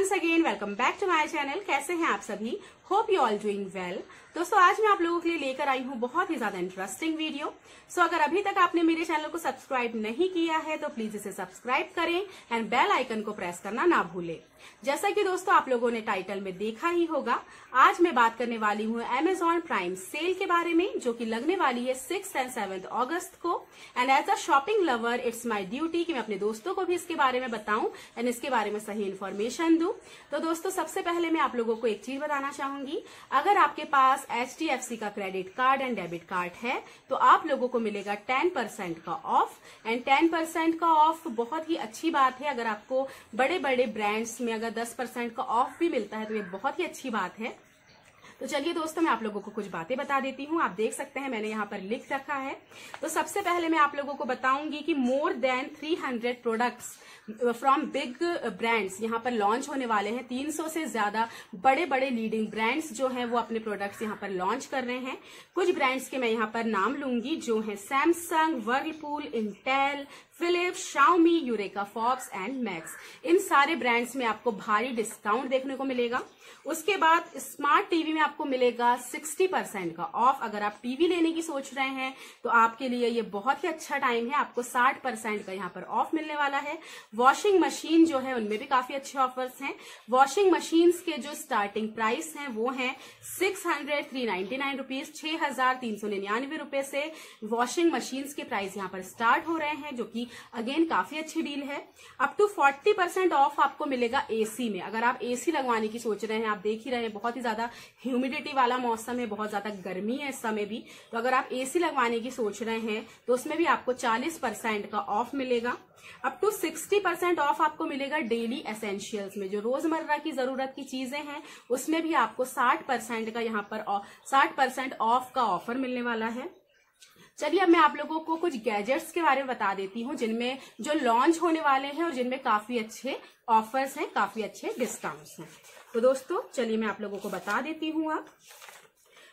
Once again welcome back to my channel. कैसे हैं आप सभी? Hope you all doing well. दोस्तों आज मैं आप लोगों के लिए लेकर आई हूं बहुत ही ज्यादा इंटरेस्टिंग वीडियो। सो अगर अभी तक आपने मेरे चैनल को सब्सक्राइब नहीं किया है तो प्लीज इसे सब्सक्राइब करें एंड बेल आइकन को प्रेस करना ना भूलें। जैसा कि दोस्तों आप लोगों ने टाइटल में देखा ही होगा, आज मैं बात करने वाली हूँ Amazon प्राइम सेल के बारे में जो कि लगने वाली है 6 और 7 अगस्त को। And as a shopping lover it's my duty कि मैं अपने दोस्तों को भी इसके बारे में बताऊं एंड इसके बारे में सही इन्फॉर्मेशन दूं। तो दोस्तों सबसे पहले मैं आप लोगों को एक चीज बताना चाहूंगी, अगर आपके पास HDFC का credit card and debit card है तो आप लोगों को मिलेगा 10% का ऑफ। एंड 10% का ऑफ बहुत ही अच्छी बात है। अगर आपको बड़े बड़े ब्रांड्स में अगर 10% का ऑफ भी मिलता है तो ये बहुत ही अच्छी बात है। तो चलिए दोस्तों मैं आप लोगों को कुछ बातें बता देती हूँ। आप देख सकते हैं मैंने यहाँ पर लिख रखा है। तो सबसे पहले मैं आप लोगों को बताऊंगी कि more than 300 products from big brands यहाँ पर लॉन्च होने वाले हैं। 300 से ज्यादा बड़े बड़े लीडिंग ब्रांड्स जो हैं वो अपने प्रोडक्ट्स यहाँ पर लॉन्च कर रहे हैं। कुछ ब्रांड्स के मैं यहाँ पर नाम लूंगी जो है Samsung, Whirlpool, Intel, Philips, Xiaomi, Eureka, Forbes and Max. इन सारे ब्रांड्स में आपको भारी डिस्काउंट देखने को मिलेगा। उसके बाद स्मार्ट टीवी में आपको मिलेगा 60% का ऑफ। अगर आप टीवी लेने की सोच रहे हैं तो आपके लिए ये बहुत ही अच्छा टाइम है। आपको 60% का यहाँ पर ऑफ मिलने वाला है। वॉशिंग मशीन जो है उनमें भी काफी अच्छे ऑफर्स हैं। वॉशिंग मशीन के जो स्टार्टिंग प्राइस हैं वो हैं 600, 399 रुपीज, 6399 रुपए से वॉशिंग मशीन के प्राइस यहाँ पर स्टार्ट हो रहे हैं, जो कि अगेन काफी अच्छी डील है। अप टू 40% ऑफ आपको मिलेगा एसी में। अगर आप एसी लगवाने की सोच रहे हैं, आप देख ही रहे हैं बहुत ही ज्यादा ह्यूमिडिटी वाला मौसम है, बहुत ज्यादा गर्मी है इस समय भी, तो अगर आप एसी लगवाने की सोच रहे हैं तो उसमें भी आपको 40% का ऑफ मिलेगा। अप टू 60% ऑफ आपको मिलेगा डेली एसेंशियल्स में, जो रोजमर्रा की जरूरत की चीजें हैं उसमें भी आपको 60% का यहाँ पर 60% ऑफ का ऑफर मिलने वाला है। चलिए अब मैं आप लोगों को कुछ गैजेट्स के बारे में बता देती हूँ जिनमें जो लॉन्च होने वाले हैं और जिनमें काफी अच्छे ऑफर्स हैं, काफी अच्छे डिस्काउंट्स हैं। तो दोस्तों चलिए मैं आप लोगों को बता देती हूँ।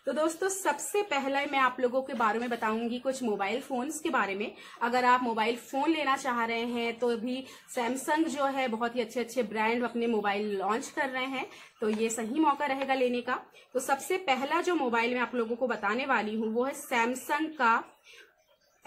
तो दोस्तों सबसे पहले मैं आप लोगों के बारे में बताऊंगी कुछ मोबाइल फोन्स के बारे में। अगर आप मोबाइल फोन लेना चाह रहे हैं तो भी सैमसंग जो है बहुत ही अच्छे अच्छे ब्रांड अपने मोबाइल लॉन्च कर रहे हैं, तो ये सही मौका रहेगा लेने का। तो सबसे पहला जो मोबाइल मैं आप लोगों को बताने वाली हूँ वो है सैमसंग का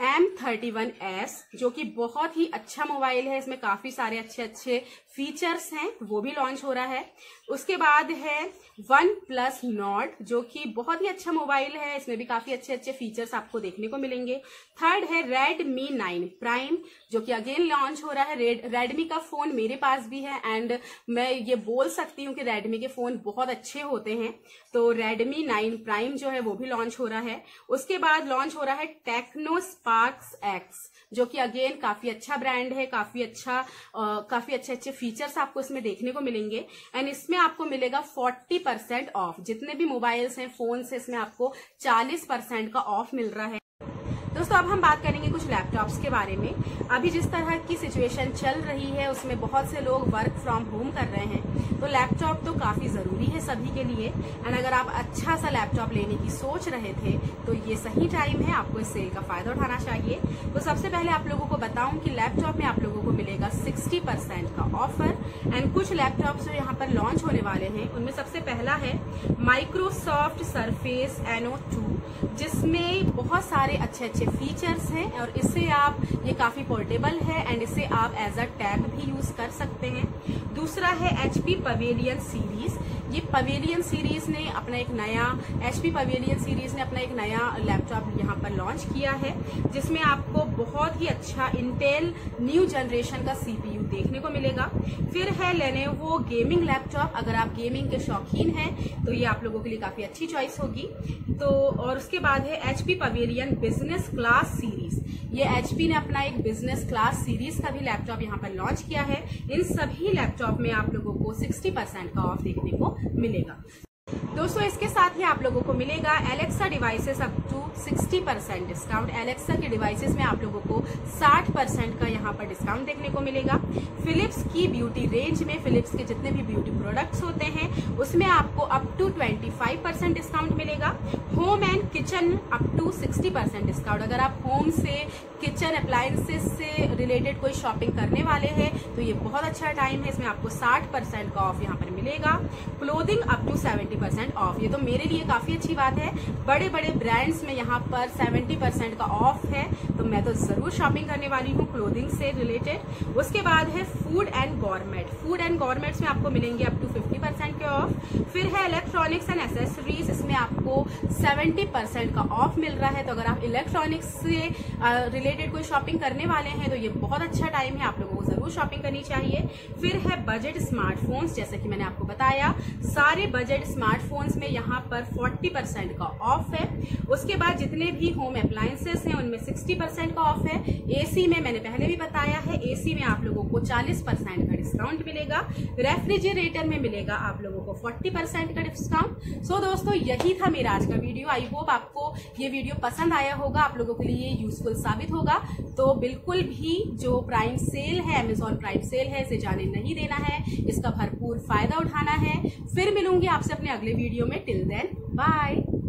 M31s, जो कि बहुत ही अच्छा मोबाइल है। इसमें काफी सारे अच्छे अच्छे फीचर्स हैं, वो भी लॉन्च हो रहा है। उसके बाद है OnePlus Nord, जो कि बहुत ही अच्छा मोबाइल है। इसमें भी काफी अच्छे अच्छे फीचर्स आपको देखने को मिलेंगे। थर्ड है Redmi 9 Prime, जो कि अगेन लॉन्च हो रहा है। Redmi का फोन मेरे पास भी है एंड मैं ये बोल सकती हूँ कि Redmi के फोन बहुत अच्छे होते हैं। तो Redmi 9 Prime जो है वो भी लॉन्च हो रहा है। उसके बाद लॉन्च हो रहा है Tecno Spark X, जो कि अगेन काफी अच्छा ब्रांड है। काफी अच्छे अच्छे फीचर्स आपको इसमें देखने को मिलेंगे एंड इसमें आपको मिलेगा 40% ऑफ। जितने भी मोबाइल्स हैं, फोन्स हैं, इसमें आपको 40% का ऑफ मिल रहा है। दोस्तों अब हम बात करेंगे कुछ लैपटॉप्स के बारे में। अभी जिस तरह की सिचुएशन चल रही है उसमें बहुत से लोग वर्क फ्रॉम होम कर रहे हैं, तो लैपटॉप तो काफ़ी ज़रूरी है सभी के लिए। एंड अगर आप अच्छा सा लैपटॉप लेने की सोच रहे थे तो ये सही टाइम है, आपको इस सेल का फ़ायदा उठाना चाहिए। तो सबसे पहले आप लोगों को बताऊं कि लैपटॉप में आप लोगों को मिलेगा 60% का ऑफर। एंड कुछ लैपटॉप्स जो यहाँ पर लॉन्च होने वाले हैं उनमें सबसे पहला है माइक्रोसॉफ्ट सरफेस NO2, जिसमें बहुत सारे अच्छे अच्छे फीचर्स हैं और इससे आप ये काफ़ी पोर्टेबल है एंड इसे आप एज अ टैब भी यूज़ कर सकते हैं। दूसरा है HP पवेलियन सीरीज़। ये पवेलियन सीरीज़ ने अपना एक नया लैपटॉप यहाँ पर लॉन्च किया है, जिसमें आपको बहुत ही अच्छा इंटेल न्यू जनरेशन का CPU देखने को मिलेगा। फिर है लेनेवो गेमिंग लैपटॉप। अगर आप गेमिंग के शौकीन हैं तो ये आप लोगों के लिए काफ़ी अच्छी चॉइस होगी। तो और उसके बाद है HP Pavilion business class series. ये HP ने अपना एक बिजनेस क्लास सीरीज़ का भी लैपटॉप यहाँ पर लॉन्च किया है। इन सभी लैपटॉप में आप लोगों को 60% का ऑफ देखने को मिलेगा। दोस्तों इसके साथ ही आप लोगों को मिलेगा Alexa devices up to 60% discount. Alexa के डिवाइसेस में आप लोगों को 60% का यहाँ पर डिस्काउंट देखने को मिलेगा। फिलिप्स की ब्यूटी रेंज में फिलिप्स के जितने भी ब्यूटी प्रोडक्ट्स होते हैं उसमें आपको अप टू 25% डिस्काउंट मिलेगा। Home and kitchen up to 60% discount. अगर आप होम से किचन अप्लायंसेस से रिलेटेड कोई शॉपिंग करने वाले हैं तो ये बहुत अच्छा टाइम है, इसमें आपको 60% का ऑफ यहाँ पर मिलेगा। क्लोथिंग अप टू 70% ऑफ, ये तो मेरे लिए काफी अच्छी बात है, बड़े बड़े ब्रांड्स में यहाँ पर 70% का ऑफ है तो मैं तो जरूर शॉपिंग करने वाली हूँ क्लोथिंग से रिलेटेड। उसके बाद है food and government, food and governments में आपको मिलेंगे अप टू 50% के ऑफ। फिर है इलेक्ट्रॉनिक्स एंड एसेसरीज, इसमें आपको 70% का ऑफ मिल रहा है तो अगर आप इलेक्ट्रॉनिक्स से रिलेटेड कोई शॉपिंग करने वाले हैं तो ये बहुत अच्छा टाइम है, आप लोगों को जरूर शॉपिंग करनी चाहिए। फिर है बजट स्मार्टफोन्स, जैसा कि मैंने आपको बताया सारे बजट स्मार्टफोन्स में यहाँ पर 40% का ऑफ है। उसके बाद जितने भी होम अप्लायंसेस हैं उनमें 60% का ऑफ है। एसी में मैंने पहले भी बताया है, एसी में आप लोगों को 40% का डिस्काउंट मिलेगा। रेफ्रिजरेटर में मिलेगा आप लोगों को 40% का डिस्काउंट। सो दोस्तों यही था मेरा आज का वीडियो, आई होप आपको ये वीडियो पसंद आया होगा, आप लोगों के लिए ये यूजफुल साबित होगा। तो बिल्कुल भी जो प्राइम सेल है, अमेजॉन प्राइम सेल है, इसे जाने नहीं देना है, इसका भरपूर फायदा उठाना है। फिर मिलूंगी आपसे अपने अगले वीडियो में, टिल देन बाय।